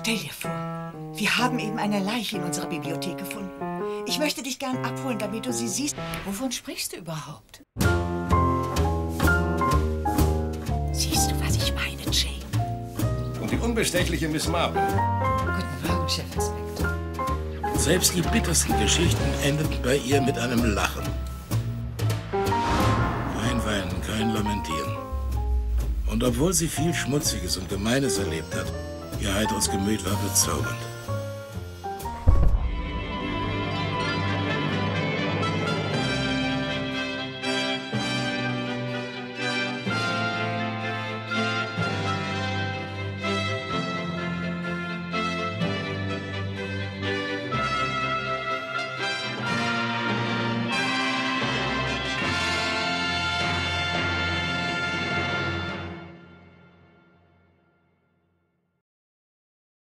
Stell dir vor, wir haben eben eine Leiche in unserer Bibliothek gefunden. Ich möchte dich gern abholen, damit du sie siehst. Wovon sprichst du überhaupt? Siehst du, was ich meine, Jane? Und die unbestechliche Miss Marple. Guten Morgen, Chefinspektor. Selbst die bittersten Geschichten endeten bei ihr mit einem Lachen. Kein Weinen, kein Lamentieren. Und obwohl sie viel Schmutziges und Gemeines erlebt hat, ihr heiteres Gemüt war bezaubernd.